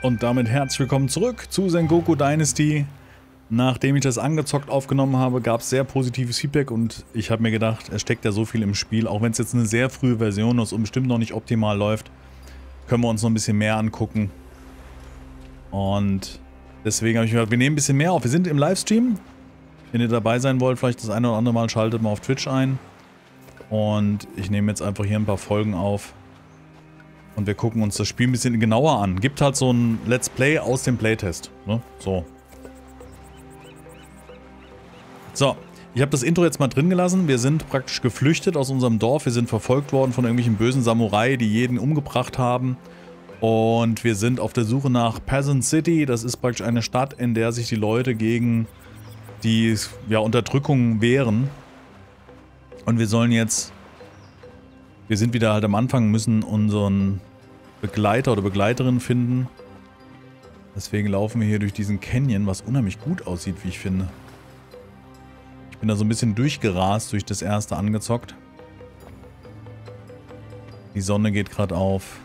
Und damit herzlich willkommen zurück zu Sengoku Dynasty. Nachdem ich das angezockt aufgenommen habe, gab es sehr positives Feedback und ich habe mir gedacht, es steckt ja so viel im Spiel. Auch wenn es jetzt eine sehr frühe Version ist und bestimmt noch nicht optimal läuft, können wir uns noch ein bisschen mehr angucken. Und deswegen habe ich mir gedacht, wir nehmen ein bisschen mehr auf. Wir sind im Livestream. Wenn ihr dabei sein wollt, vielleicht das eine oder andere Mal, schaltet mal auf Twitch ein. Und ich nehme jetzt einfach hier ein paar Folgen auf. Und wir gucken uns das Spiel ein bisschen genauer an. Gibt halt so ein Let's Play aus dem Playtest. Ne? So. So, ich habe das Intro jetzt mal drin gelassen. Wir sind praktisch geflüchtet aus unserem Dorf. Wir sind verfolgt worden von irgendwelchen bösen Samurai, die jeden umgebracht haben. Und wir sind auf der Suche nach Peasant City. Das ist praktisch eine Stadt, in der sich die Leute gegen die Unterdrückung wehren. Und wir sollen jetzt... Wir sind wieder halt am Anfang, müssen unseren Begleiter oder Begleiterin finden. Deswegen laufen wir hier durch diesen Canyon, was unheimlich gut aussieht, wie ich finde. Ich bin da so ein bisschen durchgerast, durch das erste angezockt. Die Sonne geht gerade auf.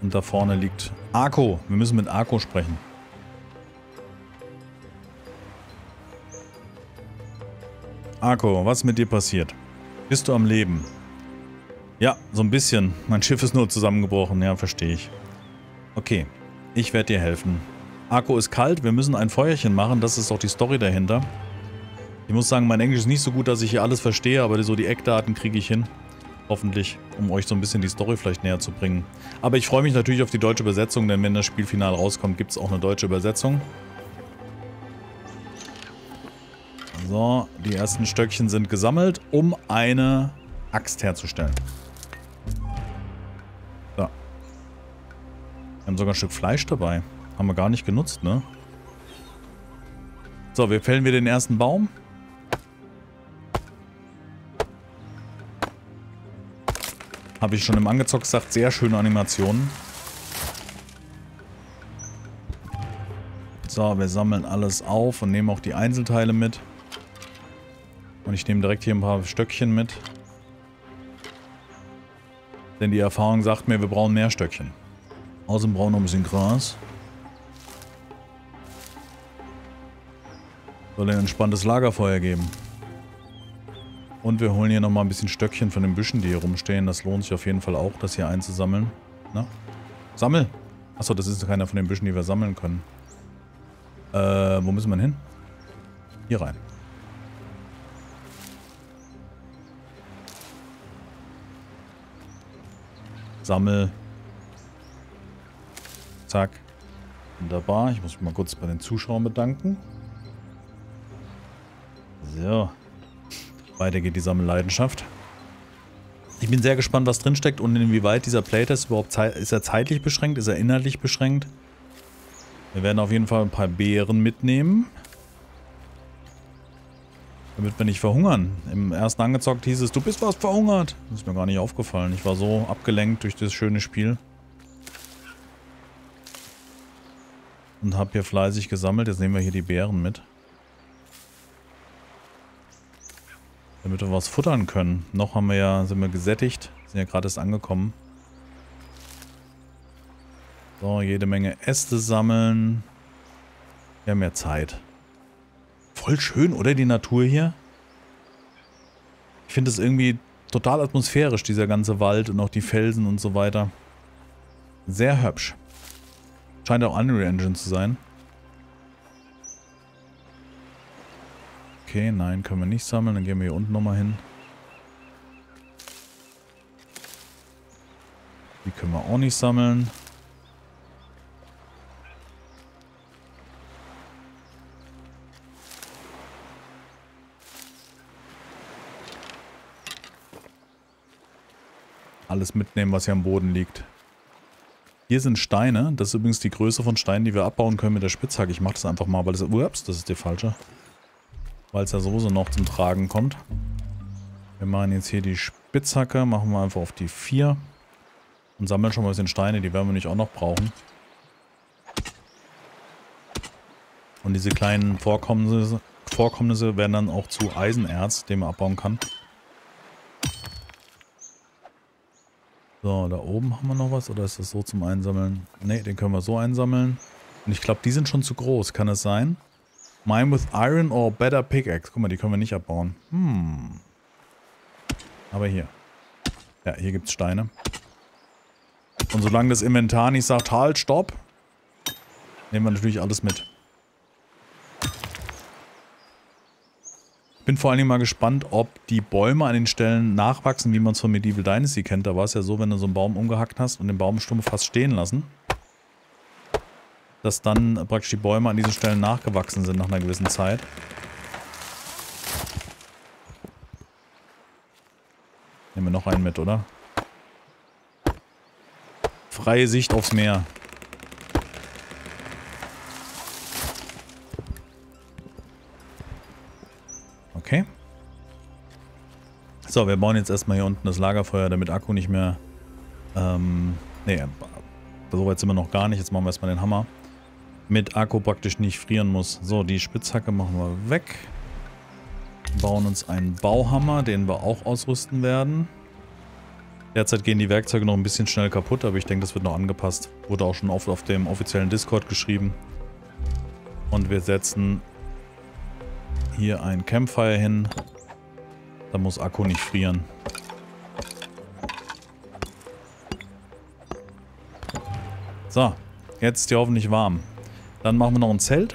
Und da vorne liegt Akku. Wir müssen mit Akku sprechen. Arko, was ist mit dir passiert? Bist du am Leben? Ja, so ein bisschen. Mein Schiff ist nur zusammengebrochen. Ja, verstehe ich. Okay, ich werde dir helfen. Arko ist kalt, wir müssen ein Feuerchen machen. Das ist auch die Story dahinter. Ich muss sagen, mein Englisch ist nicht so gut, dass ich hier alles verstehe, aber so die Eckdaten kriege ich hin. Hoffentlich, um euch so ein bisschen die Story vielleicht näher zu bringen. Aber ich freue mich natürlich auf die deutsche Übersetzung, denn wenn das Spielfinale rauskommt, gibt es auch eine deutsche Übersetzung. So, die ersten Stöckchen sind gesammelt, um eine Axt herzustellen. So. Wir haben sogar ein Stück Fleisch dabei. Haben wir gar nicht genutzt, ne? So, wir fällen den ersten Baum. Habe ich schon im Angezockt gesagt, sehr schöne Animationen. So, wir sammeln alles auf und nehmen auch die Einzelteile mit. Und ich nehme direkt hier ein paar Stöckchen mit. Denn die Erfahrung sagt mir, wir brauchen mehr Stöckchen. Außerdem brauchen wir noch ein bisschen Gras. Soll ein entspanntes Lagerfeuer geben. Und wir holen hier nochmal ein bisschen Stöckchen von den Büschen, die hier rumstehen. Das lohnt sich auf jeden Fall auch, das hier einzusammeln. Na? Sammel! Achso, das ist keiner von den Büschen, die wir sammeln können. Wo müssen wir hin? Hier rein. Sammel. Zack. Wunderbar. Ich muss mich mal kurz bei den Zuschauern bedanken. So. Weiter geht die Sammelleidenschaft. Ich bin sehr gespannt, was drin steckt und inwieweit dieser Playtest überhaupt ist er zeitlich beschränkt, ist er inhaltlich beschränkt. Wir werden auf jeden Fall ein paar Beeren mitnehmen. Damit wir nicht verhungern. Im ersten angezockt hieß es, du bist fast verhungert. Das ist mir gar nicht aufgefallen. Ich war so abgelenkt durch das schöne Spiel. Und habe hier fleißig gesammelt. Jetzt nehmen wir hier die Beeren mit. Damit wir was futtern können. Noch haben wir ja, sind wir gesättigt. Sind ja gerade erst angekommen. So, jede Menge Äste sammeln. Wir haben ja Zeit. Voll schön, oder? Die Natur hier. Ich finde es irgendwie total atmosphärisch, dieser ganze Wald und auch die Felsen und so weiter. Sehr hübsch. Scheint auch Unreal Engine zu sein. Okay, nein, können wir nicht sammeln. Dann gehen wir hier unten nochmal hin. Die können wir auch nicht sammeln. Alles mitnehmen, was hier am Boden liegt. Hier sind Steine. Das ist übrigens die Größe von Steinen, die wir abbauen können mit der Spitzhacke. Ich mache das einfach mal, weil das... Ups, das ist der falsche. Weil es ja so noch zum Tragen kommt. Wir machen jetzt hier die Spitzhacke. Machen wir einfach auf die 4. Und sammeln schon mal ein bisschen Steine. Die werden wir nicht auch noch brauchen. Und diese kleinen Vorkommnisse werden dann auch zu Eisenerz, den man abbauen kann. So, da oben haben wir noch was, oder ist das so zum Einsammeln? Ne, den können wir so einsammeln. Und ich glaube, die sind schon zu groß, kann es sein? Mine with Iron or Better Pickaxe. Guck mal, die können wir nicht abbauen. Hm. Aber hier. Ja, hier gibt es Steine. Und solange das Inventar nicht sagt, halt, stopp, nehmen wir natürlich alles mit. Ich bin vor allen Dingen mal gespannt, ob die Bäume an den Stellen nachwachsen, wie man es von Medieval Dynasty kennt. Da war es ja so, wenn du so einen Baum umgehackt hast und den Baumstumpf fast stehen lassen, dass dann praktisch die Bäume an diesen Stellen nachgewachsen sind nach einer gewissen Zeit. Nehmen wir noch einen mit, oder? Freie Sicht aufs Meer. Okay. So, wir bauen jetzt erstmal hier unten das Lagerfeuer, damit Akku nicht mehr... nee, so weit sind wir noch gar nicht. Jetzt machen wir erstmal den Hammer. Mit Akku praktisch nicht frieren muss. So, die Spitzhacke machen wir weg. Bauen uns einen Bauhammer, den wir auch ausrüsten werden. Derzeit gehen die Werkzeuge noch ein bisschen schnell kaputt, aber ich denke, das wird noch angepasst. Wurde auch schon oft auf dem offiziellen Discord geschrieben. Und wir setzen hier ein Campfire hin. Da muss Akku nicht frieren. So, jetzt ist die hoffentlich warm. Dann machen wir noch ein Zelt.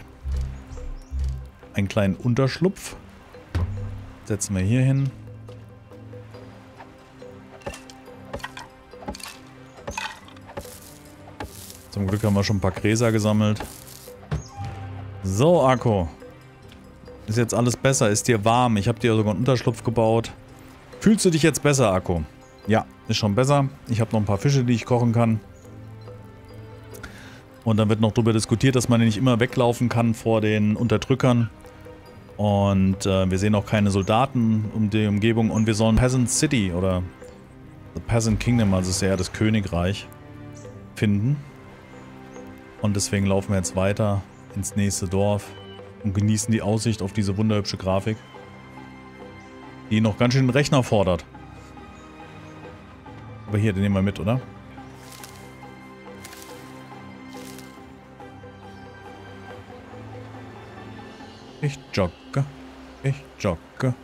Einen kleinen Unterschlupf. Setzen wir hier hin. Zum Glück haben wir schon ein paar Gräser gesammelt. So, Akku. Ist jetzt alles besser? Ist dir warm? Ich habe dir sogar einen Unterschlupf gebaut. Fühlst du dich jetzt besser, Akku? Ja, ist schon besser. Ich habe noch ein paar Fische, die ich kochen kann. Und dann wird noch darüber diskutiert, dass man nicht immer weglaufen kann vor den Unterdrückern. Und wir sehen auch keine Soldaten um die Umgebung. Und wir sollen Peasant City oder The Peasant Kingdom, also ist ja das Königreich, finden. Und deswegen laufen wir jetzt weiter ins nächste Dorf und genießen die Aussicht auf diese wunderhübsche Grafik, die noch ganz schön den Rechner fordert. Aber hier, den nehmen wir mit, oder? Ich jogge, ich jogge.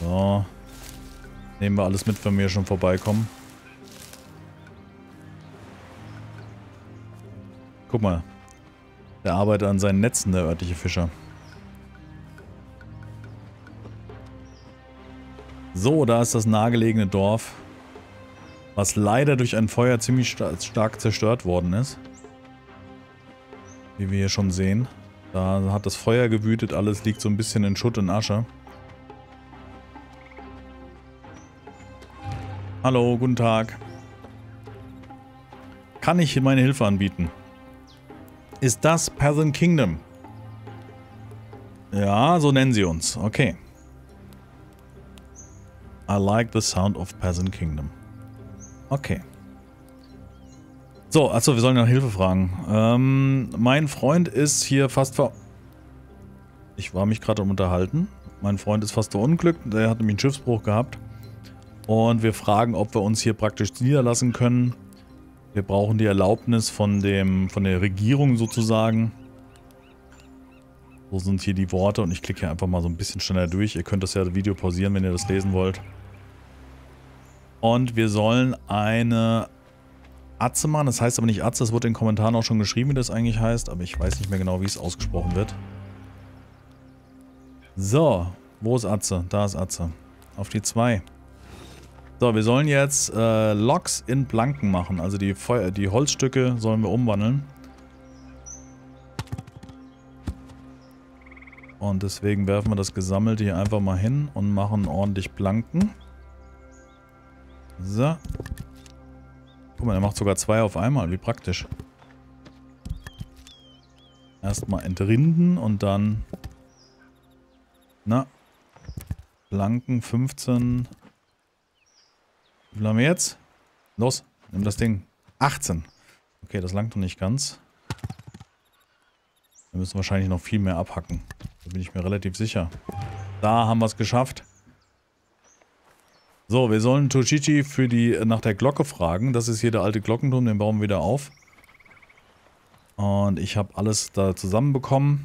So. Nehmen wir alles mit, wenn wir schon vorbeikommen. Guck mal. Der arbeitet an seinen Netzen, der örtliche Fischer. So, da ist das nahegelegene Dorf, was leider durch ein Feuer ziemlich stark zerstört worden ist. Wie wir hier schon sehen. Da hat das Feuer gewütet, alles liegt so ein bisschen in Schutt und Asche. Hallo, guten Tag. Kann ich meine Hilfe anbieten? Ist das Peasant Kingdom? Ja, so nennen sie uns. Okay. I like the sound of Peasant Kingdom. Okay. So, achso, wir sollen nach Hilfe fragen. Mein Freund ist hier fast ver... Ich war mich gerade am Unterhalten. Mein Freund ist fast verunglückt. Er hat nämlich einen Schiffsbruch gehabt. Und wir fragen, ob wir uns hier praktisch niederlassen können. Wir brauchen die Erlaubnis von der Regierung sozusagen. So sind hier die Worte und ich klicke hier einfach mal so ein bisschen schneller durch. Ihr könnt das ja das Video pausieren, wenn ihr das lesen wollt. Und wir sollen eine Atze machen. Das heißt aber nicht Atze, das wurde in den Kommentaren auch schon geschrieben, wie das eigentlich heißt. Aber ich weiß nicht mehr genau, wie es ausgesprochen wird. So, wo ist Atze? Da ist Atze. Auf die 2. So, wir sollen jetzt Loks in Planken machen. Also die Holzstücke sollen wir umwandeln. Und deswegen werfen wir das Gesammelte hier einfach mal hin und machen ordentlich Planken. So. Guck mal, der macht sogar 2 auf einmal. Wie praktisch. Erstmal entrinden und dann... Na. Planken 15. Wie viel haben wir jetzt? Los, nimm das Ding. 18. Okay, das langt noch nicht ganz. Wir müssen wahrscheinlich noch viel mehr abhacken. Da bin ich mir relativ sicher. Da haben wir es geschafft. So, wir sollen Toshichi für die, nach der Glocke fragen. Das ist hier der alte Glockenturm, den bauen wir wieder auf. Und ich habe alles da zusammenbekommen.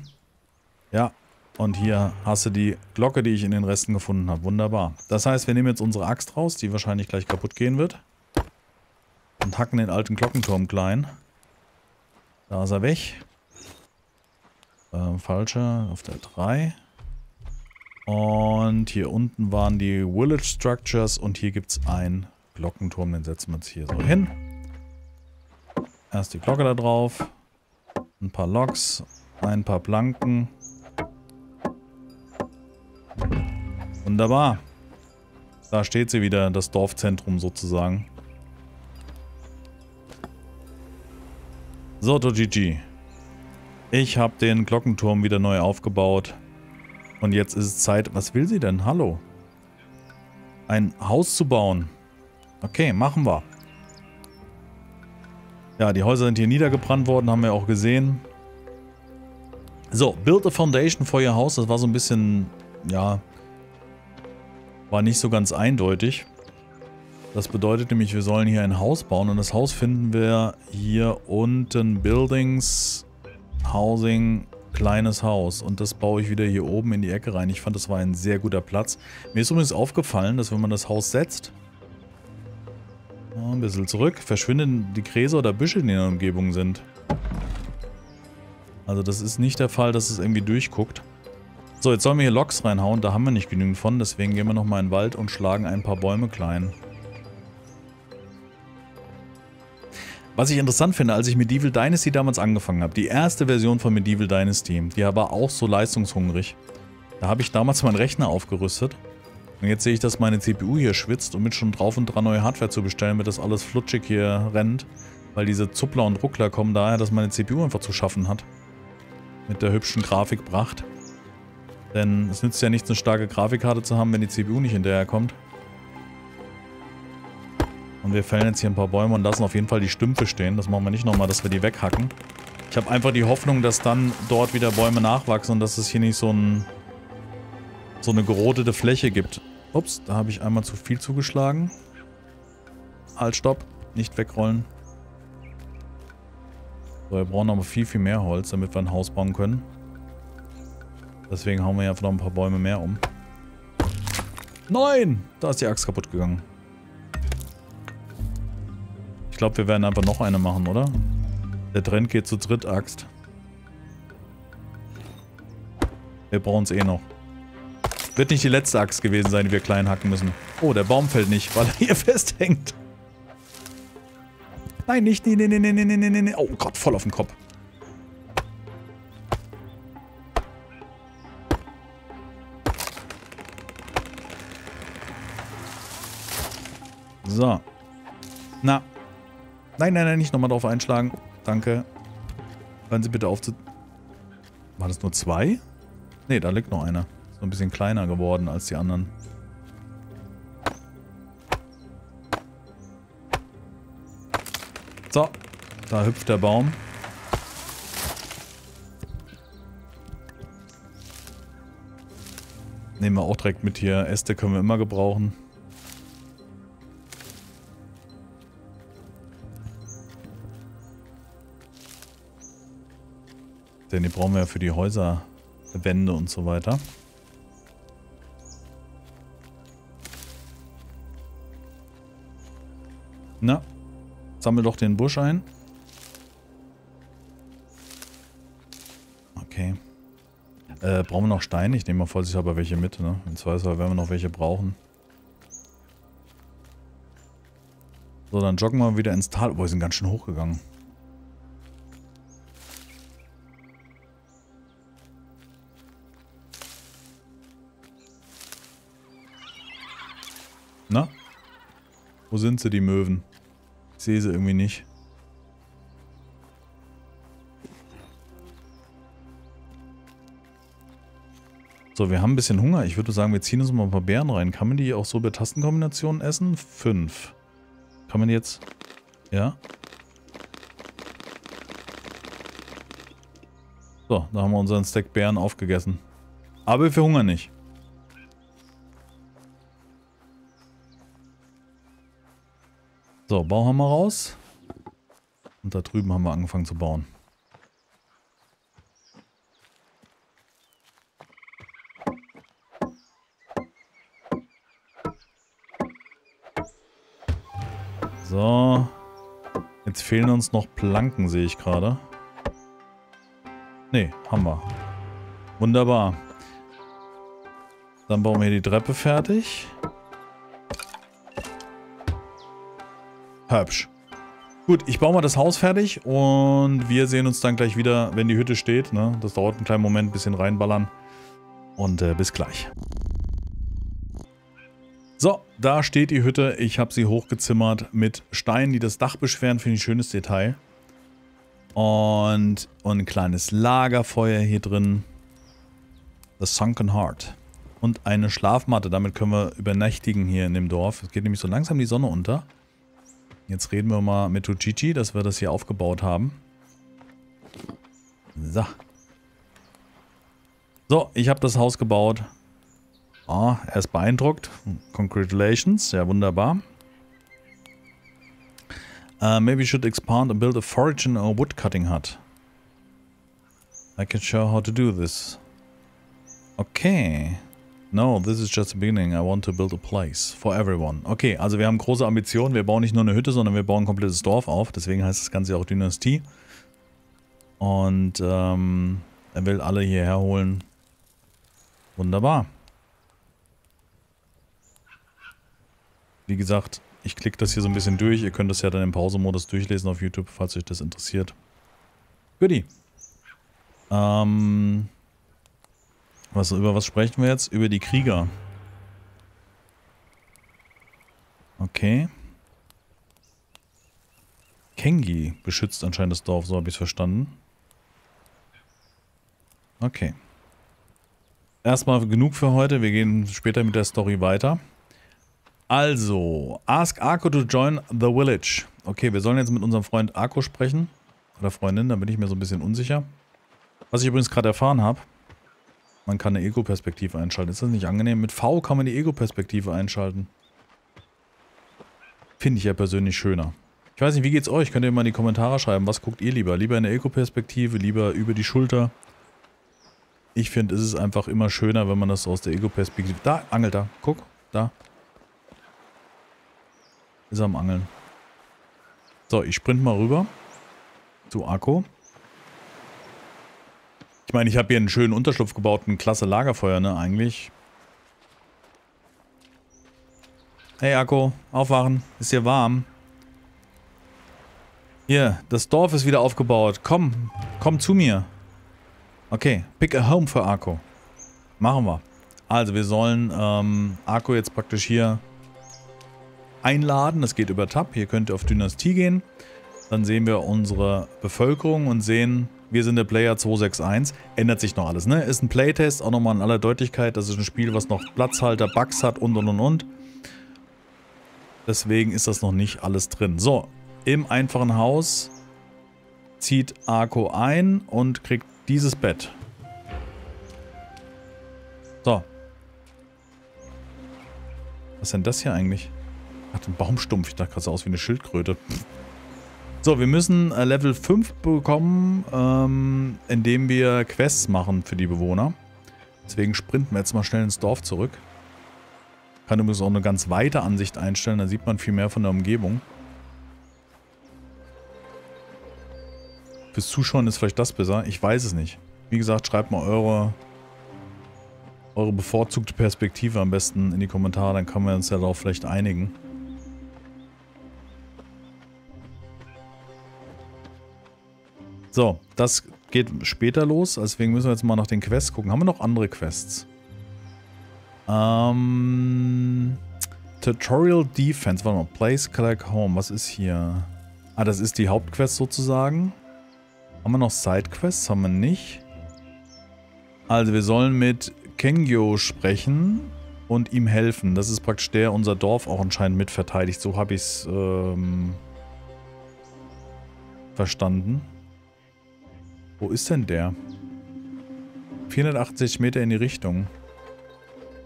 Ja, und hier hast du die Glocke, die ich in den Resten gefunden habe. Wunderbar. Das heißt, wir nehmen jetzt unsere Axt raus, die wahrscheinlich gleich kaputt gehen wird. Und hacken den alten Glockenturm klein. Da ist er weg. Falscher auf der 3. Und hier unten waren die Village Structures und hier gibt es einen Glockenturm, den setzen wir jetzt hier so hin. Erst die Glocke da drauf, ein paar Loks, ein paar Planken. Wunderbar. Da steht sie wieder, das Dorfzentrum sozusagen. So, Toshichi. Ich habe den Glockenturm wieder neu aufgebaut. Und jetzt ist es Zeit... Was will sie denn? Hallo. Ein Haus zu bauen. Okay, machen wir. Ja, die Häuser sind hier niedergebrannt worden, haben wir auch gesehen. So, build a foundation for your house. Das war so ein bisschen... Ja... War nicht so ganz eindeutig. Das bedeutet nämlich, wir sollen hier ein Haus bauen. Und das Haus finden wir hier unten. Buildings... Housing... Kleines Haus und das baue ich wieder hier oben in die Ecke rein. Ich fand, das war ein sehr guter Platz. Mir ist übrigens aufgefallen, dass wenn man das Haus setzt, ein bisschen zurück, verschwinden die Gräser oder Büsche, die in der Umgebung sind. Also das ist nicht der Fall, dass es irgendwie durchguckt. So, jetzt sollen wir hier Loks reinhauen, da haben wir nicht genügend von, deswegen gehen wir nochmal in den Wald und schlagen ein paar Bäume klein. Was ich interessant finde, als ich Medieval Dynasty damals angefangen habe, die erste Version von Medieval Dynasty, die war auch so leistungshungrig. Da habe ich damals meinen Rechner aufgerüstet. Und jetzt sehe ich, dass meine CPU hier schwitzt und mit schon drauf und dran neue Hardware zu bestellen, damit das alles flutschig hier rennt. Weil diese Zuppler und Ruckler kommen daher, dass meine CPU einfach zu schaffen hat. Mit der hübschen Grafikpracht. Denn es nützt ja nichts, eine starke Grafikkarte zu haben, wenn die CPU nicht hinterherkommt. Und wir fällen jetzt hier ein paar Bäume und lassen auf jeden Fall die Stümpfe stehen. Das machen wir nicht nochmal, dass wir die weghacken. Ich habe einfach die Hoffnung, dass dann dort wieder Bäume nachwachsen und dass es hier nicht so eine gerodete Fläche gibt. Ups, da habe ich einmal zu viel zugeschlagen. Halt, stopp. Nicht wegrollen. So, wir brauchen aber viel, viel mehr Holz, damit wir ein Haus bauen können. Deswegen hauen wir hier einfach noch ein paar Bäume mehr um. Nein! Da ist die Axt kaputt gegangen. Ich glaube, wir werden einfach noch eine machen, oder? Der Trend geht zu dritt, Axt. Wir brauchen es eh noch. Wird nicht die letzte Axt gewesen sein, die wir klein hacken müssen. Oh, der Baum fällt nicht, weil er hier festhängt. Nein, nicht, nee. Oh Gott, voll auf den Kopf. So. Na. Nein, nicht nochmal drauf einschlagen. Danke. Hören Sie bitte auf zu... War das nur 2? Ne, da liegt noch einer. So ein bisschen kleiner geworden als die anderen. So, da hüpft der Baum. Nehmen wir auch direkt mit hier. Äste können wir immer gebrauchen. Denn die brauchen wir ja für die Häuser, Wände und so weiter. Na, sammel doch den Busch ein. Okay. Brauchen wir noch Steine? Ich nehme mal vorsichtshalber welche mit, ne? Im Zweifelsfall werden wir noch welche brauchen. So, dann joggen wir wieder ins Tal. Oh, wir sind ganz schön hochgegangen. Na? Wo sind sie, die Möwen? Ich sehe sie irgendwie nicht. So, wir haben ein bisschen Hunger. Ich würde sagen, wir ziehen uns mal ein paar Beeren rein. Kann man die auch so bei Tastenkombinationen essen? 5. Kann man die jetzt... Ja? So, da haben wir unseren Stack Beeren aufgegessen. Aber wir hungern nicht. So, Bauhammer raus. Und da drüben haben wir angefangen zu bauen. So. Jetzt fehlen uns noch Planken, sehe ich gerade. Ne, haben wir. Wunderbar. Dann bauen wir hier die Treppe fertig. Hübsch. Gut, ich baue mal das Haus fertig und wir sehen uns dann gleich wieder, wenn die Hütte steht. Ne? Das dauert einen kleinen Moment, ein bisschen reinballern und bis gleich. So, da steht die Hütte. Ich habe sie hochgezimmert mit Steinen, die das Dach beschweren. Finde ich ein schönes Detail. Und ein kleines Lagerfeuer hier drin. The Sunken Heart. Und eine Schlafmatte. Damit können wir übernächtigen hier in dem Dorf. Es geht nämlich so langsam die Sonne unter. Jetzt reden wir mal mit Toshichi, dass wir das hier aufgebaut haben. So. So, ich habe das Haus gebaut. Ah, er ist beeindruckt. Congratulations. Ja, wunderbar. Maybe you should expand and build a foraging or woodcutting hut. I can show how to do this. Okay. No, this is just the beginning. I want to build a place for everyone. Okay, also wir haben große Ambitionen. Wir bauen nicht nur eine Hütte, sondern wir bauen ein komplettes Dorf auf. Deswegen heißt das Ganze auch Dynastie. Und er will alle hierher holen. Wunderbar. Wie gesagt, ich klicke das hier so ein bisschen durch. Ihr könnt das ja dann im Pause-Modus durchlesen auf YouTube, falls euch das interessiert. Goodie. Über was sprechen wir jetzt? Über die Krieger. Okay. Kengyo beschützt anscheinend das Dorf, so habe ich es verstanden. Okay. Erstmal genug für heute. Wir gehen später mit der Story weiter. Also, ask Arko to join the village. Okay, wir sollen jetzt mit unserem Freund Arko sprechen. Oder Freundin, da bin ich mir so ein bisschen unsicher. Was ich übrigens gerade erfahren habe, man kann eine Ego-Perspektive einschalten. Ist das nicht angenehm? Mit V kann man die Ego-Perspektive einschalten. Finde ich ja persönlich schöner. Ich weiß nicht, wie geht's euch? Könnt ihr mal in die Kommentare schreiben, was guckt ihr lieber? Lieber in der Ego-Perspektive, lieber über die Schulter? Ich finde, es ist einfach immer schöner, wenn man das aus der Ego-Perspektive... Da, angelt da. Guck, da. Ist am Angeln. So, ich sprint mal rüber zu Akku. Ich meine, ich habe hier einen schönen Unterschlupf gebaut, ein klasse Lagerfeuer, ne, eigentlich. Hey Akku, aufwachen, ist hier warm. Hier, das Dorf ist wieder aufgebaut. Komm, komm zu mir. Okay, pick a home für Akku. Machen wir. Also, wir sollen Akku jetzt praktisch hier einladen. Das geht über Tab. Hier könnt ihr auf Dynastie gehen. Dann sehen wir unsere Bevölkerung und sehen, wir sind der Player 261. Ändert sich noch alles, ne? Ist ein Playtest, auch nochmal in aller Deutlichkeit. Das ist ein Spiel, was noch Platzhalter, Bugs hat und. Deswegen ist das noch nicht alles drin. So, im einfachen Haus zieht Arko ein und kriegt dieses Bett. So. Was ist denn das hier eigentlich? Ach, den Baumstumpf. Ich dachte gerade so aus wie eine Schildkröte. So, wir müssen Level 5 bekommen, indem wir Quests machen für die Bewohner. Deswegen sprinten wir jetzt mal schnell ins Dorf zurück. Ich kann übrigens auch eine ganz weite Ansicht einstellen, da sieht man viel mehr von der Umgebung. Fürs Zuschauen ist vielleicht das besser, ich weiß es nicht. Wie gesagt, schreibt mal eure bevorzugte Perspektive am besten in die Kommentare, dann können wir uns ja darauf vielleicht einigen. So, das geht später los, deswegen müssen wir jetzt mal nach den Quests gucken. Haben wir noch andere Quests? Tutorial Defense, warte mal, Place Collect Home, was ist hier? Ah, das ist die Hauptquest sozusagen. Haben wir noch Sidequests? Haben wir nicht. Also wir sollen mit Kengyo sprechen und ihm helfen. Das ist praktisch der, unser Dorf auch anscheinend mitverteidigt. So habe ich es verstanden. Wo ist denn der? 480 Meter in die Richtung.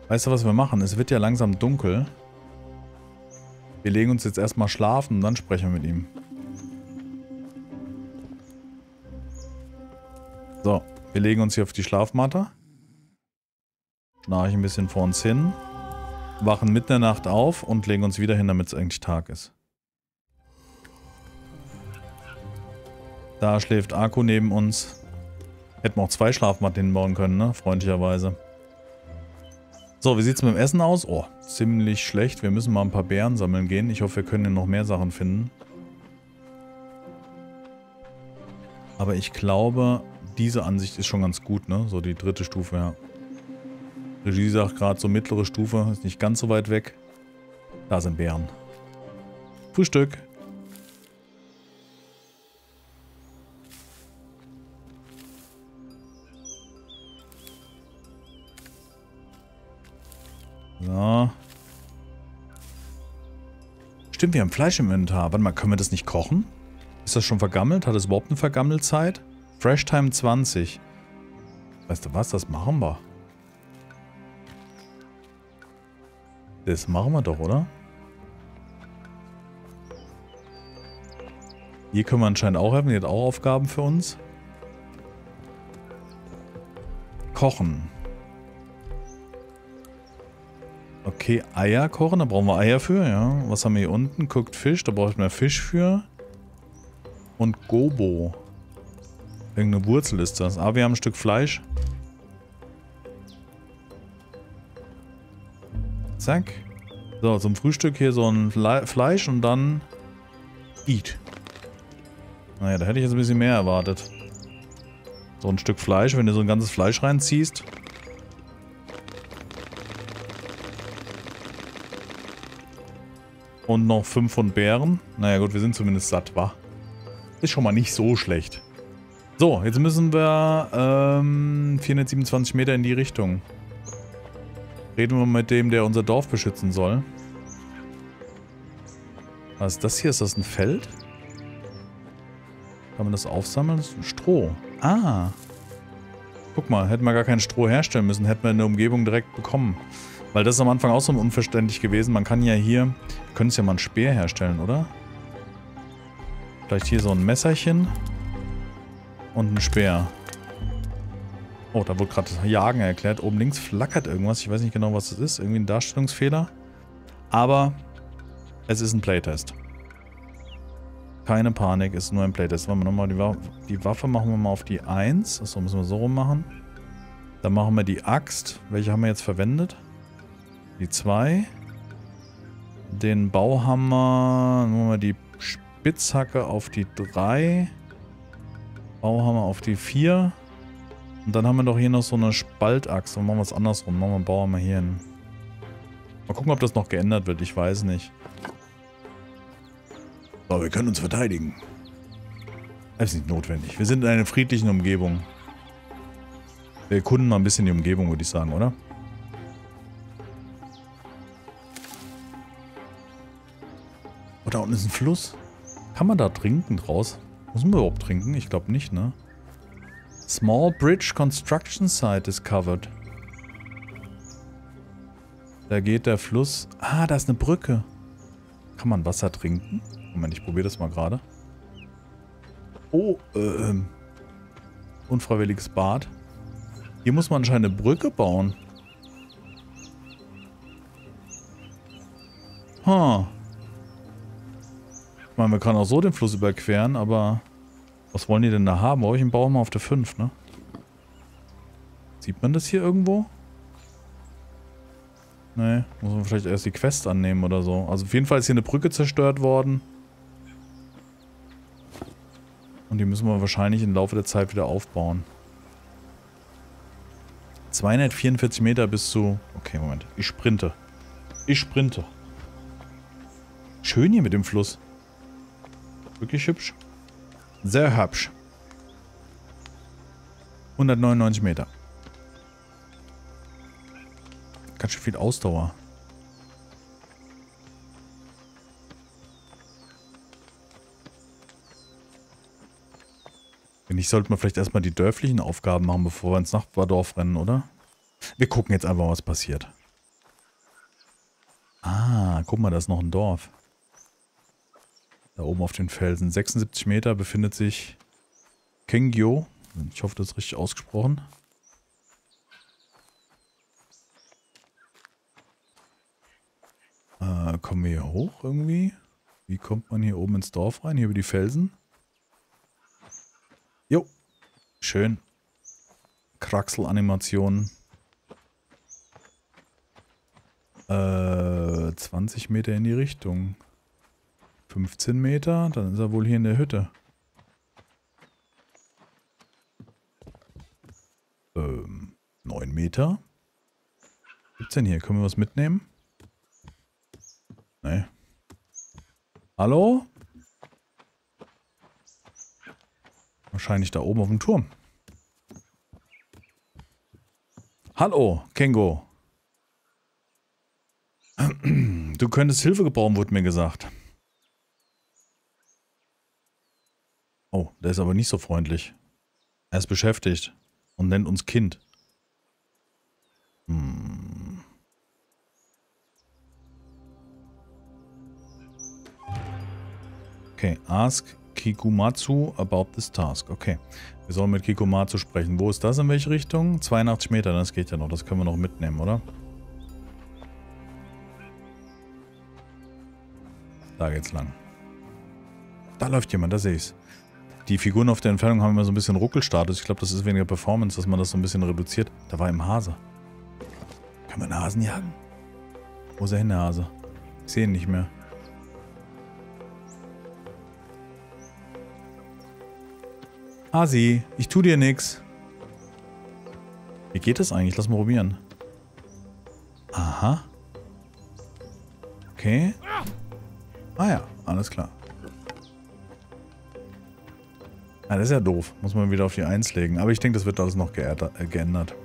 Weißt du, was wir machen? Es wird ja langsam dunkel. Wir legen uns jetzt erstmal schlafen und dann sprechen wir mit ihm. So, wir legen uns hier auf die Schlafmatte. Schnarchen ein bisschen vor uns hin. Wachen mitten in der Nacht auf und legen uns wieder hin, damit es eigentlich Tag ist. Da schläft Akku neben uns. Hätten wir auch zwei Schlafmatten hinbauen können, ne? Freundlicherweise. So, wie sieht es mit dem Essen aus? Oh, ziemlich schlecht. Wir müssen mal ein paar Beeren sammeln gehen. Ich hoffe, wir können hier noch mehr Sachen finden. Aber ich glaube, diese Ansicht ist schon ganz gut, ne? So die dritte Stufe, ja. Regie sagt gerade so mittlere Stufe. Ist nicht ganz so weit weg. Da sind Beeren. Frühstück. So. Stimmt, wir haben Fleisch im Inventar. Warte mal, können wir das nicht kochen? Ist das schon vergammelt? Hat es überhaupt eine Vergammelzeit? Fresh Time 20. Weißt du was? Das machen wir. Das machen wir doch, oder? Hier können wir anscheinend auch helfen. Die hat auch Aufgaben für uns. Kochen. Okay, Eier kochen, da brauchen wir Eier für, ja. Was haben wir hier unten? Cooked Fish, da brauche ich mehr Fisch für. Und Gobo. Irgendeine Wurzel ist das. Ah, wir haben ein Stück Fleisch. Zack. So, zum Frühstück hier so ein Fleisch und dann... Eat. Naja, da hätte ich jetzt ein bisschen mehr erwartet. So ein Stück Fleisch, wenn du so ein ganzes Fleisch reinziehst... Und noch 5 von Bären. Naja gut, wir sind zumindest satt, wa? Ist schon mal nicht so schlecht. So, jetzt müssen wir 427 Meter in die Richtung. Reden wir mit dem, der unser Dorf beschützen soll. Was ist das hier? Ist das ein Feld? Kann man das aufsammeln? Das ist ein Stroh. Ah. Guck mal, hätten wir gar kein Stroh herstellen müssen, hätten wir in der Umgebung direkt bekommen. Weil das ist am Anfang auch so unverständlich gewesen. Man kann ja hier... Wir können es ja mal einen Speer herstellen, oder? Vielleicht hier so ein Messerchen. Und ein Speer. Oh, da wurde gerade das Jagen erklärt. Oben links flackert irgendwas. Ich weiß nicht genau, was das ist. Irgendwie ein Darstellungsfehler. Aber es ist ein Playtest. Keine Panik, ist nur ein Playtest. Wollen wir nochmal die Waffe machen wir mal auf die 1. Achso, müssen wir so rum machen. Dann machen wir die Axt. Welche haben wir jetzt verwendet? Die 2. Den Bauhammer. Nehmen wir mal die Spitzhacke auf die 3. Bauhammer auf die 4. Und dann haben wir doch hier noch so eine Spaltachse. Dann machen wir es andersrum. Machen wir den Bauhammer hier hin. Mal gucken, ob das noch geändert wird. Ich weiß nicht. So, wir können uns verteidigen. Das ist nicht notwendig. Wir sind in einer friedlichen Umgebung. Wir erkunden mal ein bisschen die Umgebung, würde ich sagen, oder? Da unten ist ein Fluss. Kann man da trinken draus? Muss man überhaupt trinken? Ich glaube nicht, ne? Small Bridge Construction Site discovered. Da geht der Fluss. Ah, da ist eine Brücke. Kann man Wasser trinken? Moment, ich probiere das mal gerade. Oh, unfreiwilliges Bad. Hier muss man anscheinend eine Brücke bauen. Huh. Ich meine, wir können auch so den Fluss überqueren, aber was wollen die denn da haben? Brauche ich einen Baum auf der 5, ne? Sieht man das hier irgendwo? Ne, muss man vielleicht erst die Quest annehmen oder so. Also auf jeden Fall ist hier eine Brücke zerstört worden. Und die müssen wir wahrscheinlich im Laufe der Zeit wieder aufbauen. 244 Meter bis zu... Okay, Moment. Ich sprinte. Ich sprinte. Schön hier mit dem Fluss. Wirklich hübsch. Sehr hübsch. 199 Meter. Ganz schön viel Ausdauer. Wenn nicht, sollte man vielleicht erstmal die dörflichen Aufgaben machen, bevor wir ins Nachbardorf rennen, oder? Wir gucken jetzt einfach, was passiert. Ah, guck mal, da ist noch ein Dorf. Da oben auf den Felsen. 76 Meter befindet sich Kengyo. Ich hoffe, das ist richtig ausgesprochen. Kommen wir hier hoch irgendwie? Wie kommt man hier oben ins Dorf rein? Hier über die Felsen? Jo. Schön. Kraxel-Animationen. 20 Meter in die Richtung. 15 Meter, dann ist er wohl hier in der Hütte. Neun Meter. Was gibt's denn hier? Können wir was mitnehmen? Nee. Hallo? Wahrscheinlich da oben auf dem Turm. Hallo, Kengo. Du könntest Hilfe gebrauchen, wurde mir gesagt. Oh, der ist aber nicht so freundlich. Er ist beschäftigt und nennt uns Kind. Hm. Okay, ask Kikumatsu about this task. Okay, wir sollen mit Kikumatsu sprechen. Wo ist das? In welche Richtung? 82 Meter, das geht ja noch. Das können wir noch mitnehmen, oder? Da geht's lang. Da läuft jemand, da sehe ich's. Die Figuren auf der Entfernung haben immer so ein bisschen Ruckelstatus. Ich glaube, das ist weniger Performance, dass man das so ein bisschen reduziert. Da war ein Hase. Können wir einen Hasen jagen? Wo ist er hin, der Hase? Ich sehe ihn nicht mehr. Hasi, ich tu dir nix. Wie geht das eigentlich? Lass mal probieren. Aha. Okay. Ah ja, alles klar. Ah, das ist ja doof. Muss man wieder auf die 1 legen. Aber ich denke, das wird alles noch geändert.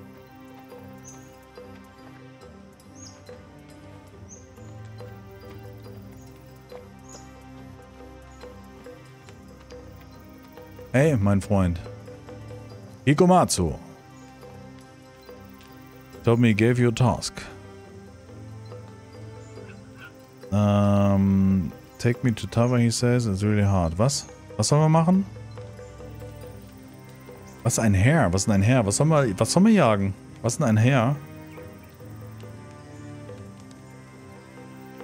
Hey, mein Freund. Kikumatsu. Told me he gave you a task. Take me to Tava, he says, it's really hard. Was? Was sollen wir machen? Was ist ein Hare? Was ist ein Hare? Was sollen wir jagen? Was ist ein Hare?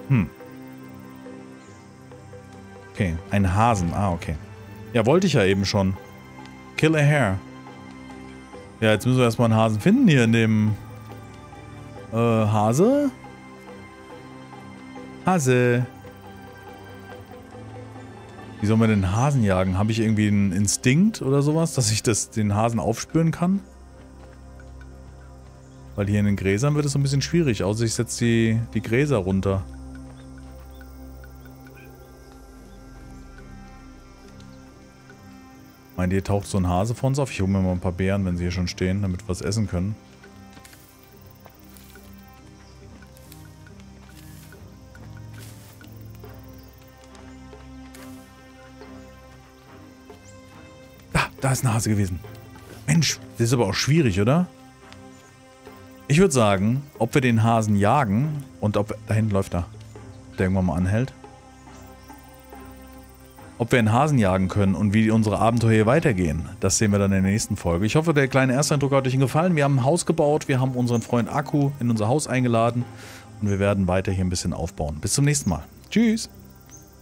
Hm. Okay, ein Hasen. Ah, okay. Ja, wollte ich ja eben schon. Kill a Hare. Ja, jetzt müssen wir erstmal einen Hasen finden hier in dem... Hase? Hase. Wie soll man den Hasen jagen? Habe ich irgendwie einen Instinkt oder sowas, dass ich den Hasen aufspüren kann? Weil hier in den Gräsern wird es so ein bisschen schwierig, außer ich setze die Gräser runter. Meint ihr, hier taucht so ein Hase vor uns auf? Ich hole mir mal ein paar Beeren, wenn sie hier schon stehen, damit wir was essen können. Da ist ein Hase gewesen. Mensch, das ist aber auch schwierig, oder? Ich würde sagen, ob wir den Hasen jagen und ob... Da hinten läuft er. Der irgendwann mal anhält. Ob wir den Hasen jagen können und wie unsere Abenteuer hier weitergehen, das sehen wir dann in der nächsten Folge. Ich hoffe, der kleine Ersteindruck hat euch gefallen. Wir haben ein Haus gebaut, wir haben unseren Freund Akku in unser Haus eingeladen und wir werden weiter hier ein bisschen aufbauen. Bis zum nächsten Mal. Tschüss!